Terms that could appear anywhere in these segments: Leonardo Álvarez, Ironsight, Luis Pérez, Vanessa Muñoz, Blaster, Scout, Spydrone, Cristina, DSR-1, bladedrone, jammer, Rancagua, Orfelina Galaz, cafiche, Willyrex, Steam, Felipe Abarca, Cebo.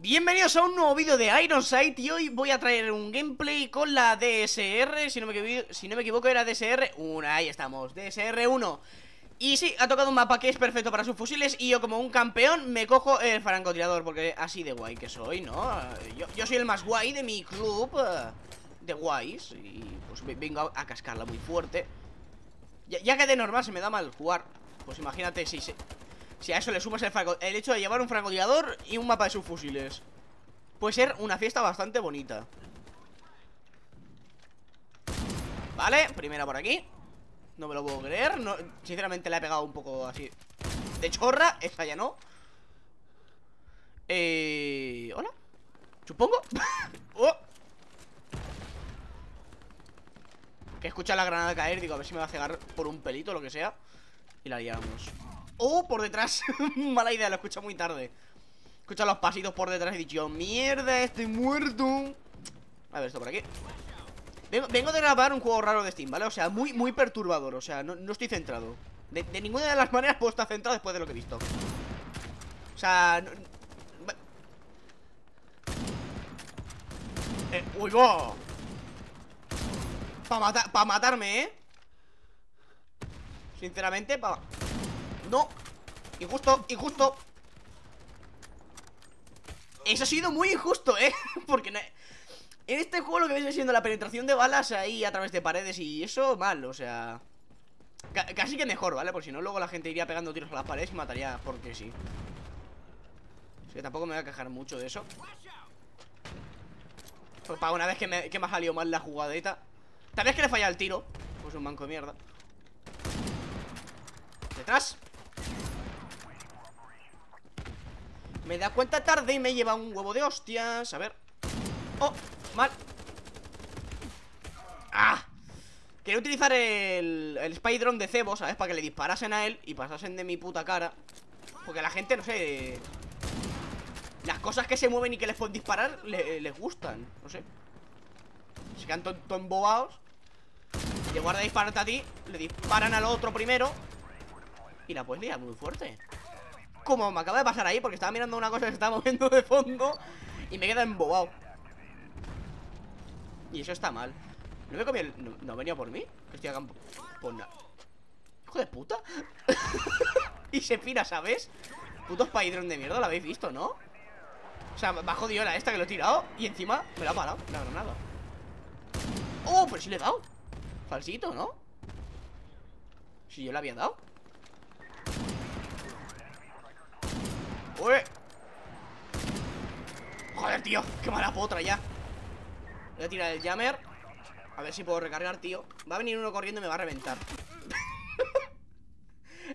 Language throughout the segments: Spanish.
Bienvenidos a un nuevo vídeo de Ironsight y hoy voy a traer un gameplay con la DSR, si no me equivoco era DSR-1, ahí estamos, DSR-1. Y sí, ha tocado un mapa que es perfecto para sus fusiles y yo como un campeón me cojo el francotirador porque así de guay que soy, ¿no? Yo soy el más guay de mi club de guays y pues vengo a cascarla muy fuerte. Ya que de normal se me da mal jugar, pues imagínate si a eso le sumas el hecho de llevar un francotirador y un mapa de subfusiles, puede ser una fiesta bastante bonita. Vale, primera por aquí. No me lo puedo creer, no, sinceramente la he pegado un poco así de chorra. Esta ya no. ¿Hola? Supongo. Oh. Que escucha la granada caer, digo, a ver si me va a cegar por un pelito o lo que sea. Y la liamos. Oh, por detrás. Mala idea, lo escucha muy tarde. Escucha los pasitos por detrás y dicho, mierda, estoy muerto. A ver, esto por aquí. Vengo de grabar un juego raro de Steam, ¿vale? O sea, muy perturbador, o sea, no estoy centrado. De ninguna de las maneras puedo estar centrado después de lo que he visto. O sea... ¡Uy, va! Pa' matarme, ¿eh? Sinceramente, pa'... No, injusto. Eso ha sido muy injusto, ¿eh? Porque en este juego lo que viene siendo la penetración de balas ahí a través de paredes y eso, mal, o sea... Casi que mejor, ¿vale? Por si no, luego la gente iría pegando tiros a las paredes y mataría porque sí. Así que tampoco me voy a quejar mucho de eso. Pues para una vez que me ha salido mal la jugadeta. Tal vez que le falla el tiro. Pues un manco de mierda. Detrás. Me da cuenta tarde y me lleva un huevo de hostias. A ver. Oh, mal. ¡Ah! Quería utilizar el Spydrone de Cebo, ¿sabes? Para que le disparasen a él y pasasen de mi puta cara. Porque a la gente, no sé, las cosas que se mueven y que les pueden disparar les gustan, no sé. Se quedan tontos embobados. Te guarda dispararte a ti, le disparan al otro primero y la puedes liar muy fuerte. Como me acaba de pasar ahí, porque estaba mirando una cosa que se estaba moviendo de fondo y me queda embobado. Y eso está mal. ¿No me comí el... ¿No venía por mí? Estoy acá... Pues nada. ¡Hijo de puta! Y se pira, ¿sabes? Puto Spydrone de mierda, lo habéis visto, ¿no? O sea, me ha jodido la esta que lo he tirado y encima me la ha parado la granada. ¡Oh! Pero sí le he dado. Falsito, ¿no? Si yo le había dado. ¡Uy! Joder, tío, qué mala potra ya. Voy a tirar el jammer. A ver si puedo recargar, tío. Va a venir uno corriendo y me va a reventar.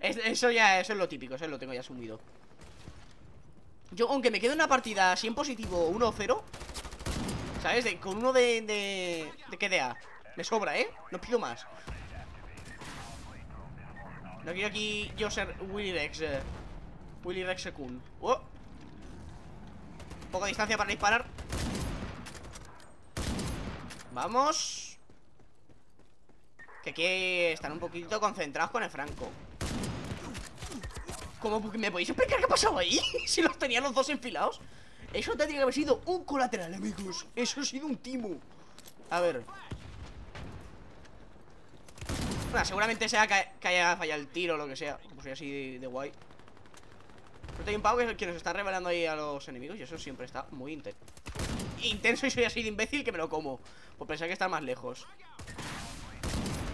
Eso es lo típico, eso lo tengo ya asumido. Yo, aunque me quede una partida así en positivo 1-0, ¿sabes? Con uno de KDA. Me sobra, ¿eh? No pido más. No quiero aquí yo ser Willyrex. Willyrex cool. ¡Oh! Poca distancia para disparar. Vamos. Que hay que estar un poquito concentrados con el franco. ¿Cómo me podéis explicar qué ha pasado ahí? Si los tenían los dos enfilados. Eso tendría que haber sido un colateral, amigos. Eso ha sido un timo. A ver. Bueno, seguramente sea que haya fallado el tiro o lo que sea. Pues soy así de guay. Pero hay un pavo que es el que nos está revelando ahí a los enemigos. Y eso siempre está muy intenso. Y soy así de imbécil que me lo como. Pues pensaba que está más lejos.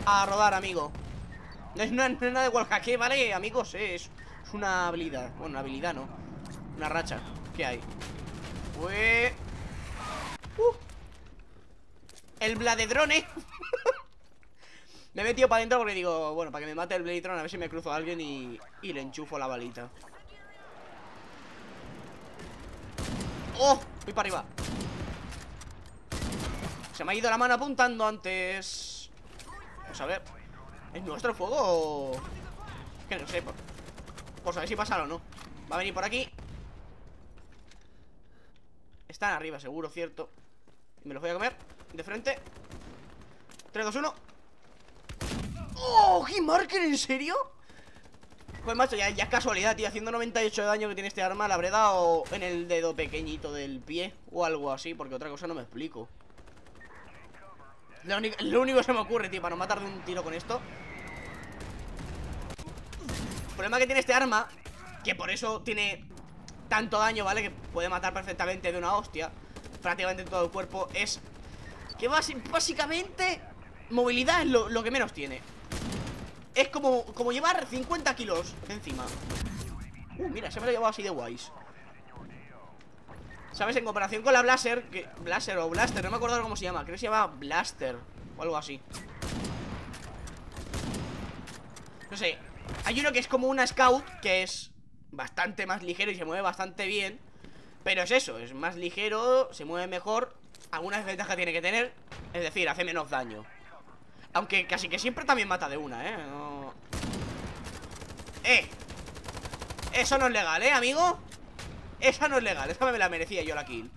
A rodar, amigo. No es nada de wallhack, ¿vale? Amigos, es una habilidad. Bueno, una habilidad no. Una racha. ¿Qué hay? El bladedrone. Me he metido para adentro porque digo, bueno, para que me mate el bladedrone. A ver si me cruzo a alguien y le enchufo la balita. ¡Oh! Voy para arriba. Se me ha ido la mano apuntando antes. Vamos a ver. ¿Es nuestro fuego o...? Es que no sé. Por saber si pasa o no. Va a venir por aquí. Están arriba, seguro, cierto. Y me los voy a comer. De frente. 3, 2, 1. ¡Oh! ¿Hitmarker, en serio? Pues macho, ya es casualidad, tío. Haciendo 98 de daño que tiene este arma, la habré dado en el dedo pequeñito del pie o algo así, porque otra cosa no me explico. Lo único que se me ocurre, tío, para no matar de un tiro con esto. El problema que tiene este arma, que por eso tiene tanto daño, ¿vale? Que puede matar perfectamente de una hostia prácticamente todo el cuerpo, es que básicamente movilidad es lo que menos tiene. Es como llevar 50 kilos de encima. Mira, se me lo he llevado así de guays, ¿sabes? En comparación con la Blaster, que Blaster o Blaster, no me acuerdo cómo se llama. Creo que se llama Blaster o algo así, no sé. Hay uno que es como una Scout, que es bastante más ligero y se mueve bastante bien. Pero es eso, es más ligero, se mueve mejor. Alguna desventaja tiene que tener, es decir, hace menos daño. Aunque casi que siempre también mata de una, ¿eh? No... Eso no es legal, ¿eh, amigo? Esa no es legal, esa me la merecía yo la kill.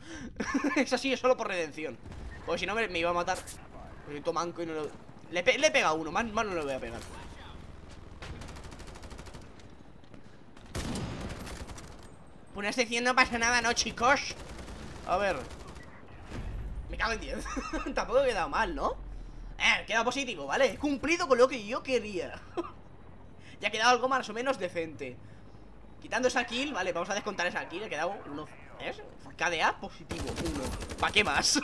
Esa sí es solo por redención, porque si no me iba a matar. Soy tomanco y no lo... Le he pegado uno, más no le voy a pegar. Ponerse 100 no pasa nada, ¿no, chicos? A ver... Me cago en 10. Tampoco he quedado mal, ¿no? He quedado positivo, ¿vale? He cumplido con lo que yo quería. Ya ha quedado algo más o menos decente. Quitando esa kill, vale, vamos a descontar esa kill. He quedado uno... ¿Ves? KDA positivo, 1. ¿Para qué más?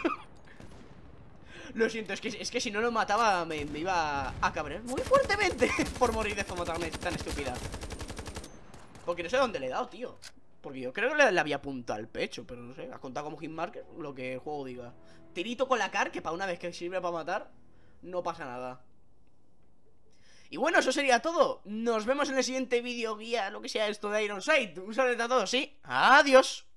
Lo siento, es que si no lo mataba me iba a cabrear muy fuertemente por morir de forma tan estúpida. Porque no sé dónde le he dado, tío. Porque yo creo que le había apuntado al pecho, pero no sé, has contado como hitmarker, lo que el juego diga. Tirito con la car, que para una vez que sirve para matar, no pasa nada. Y bueno, eso sería todo. Nos vemos en el siguiente vídeo guía, lo que sea esto de Ironsight. Un saludo a todos, sí. Adiós.